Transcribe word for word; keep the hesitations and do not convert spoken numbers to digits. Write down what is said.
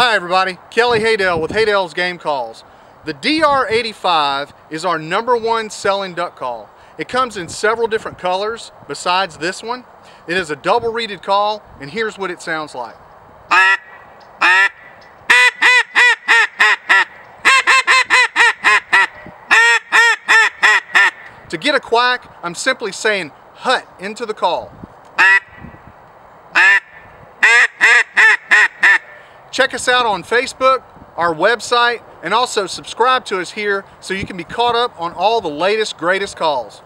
Hi everybody, Kelly Haydel with Haydel's Game Calls. The D R eighty-five is our number one selling duck call. It comes in several different colors besides this one. It is a double reeded call, and here's what it sounds like. To get a quack, I'm simply saying hut into the call. Check us out on Facebook, our website, and also subscribe to us here so you can be caught up on all the latest, greatest calls.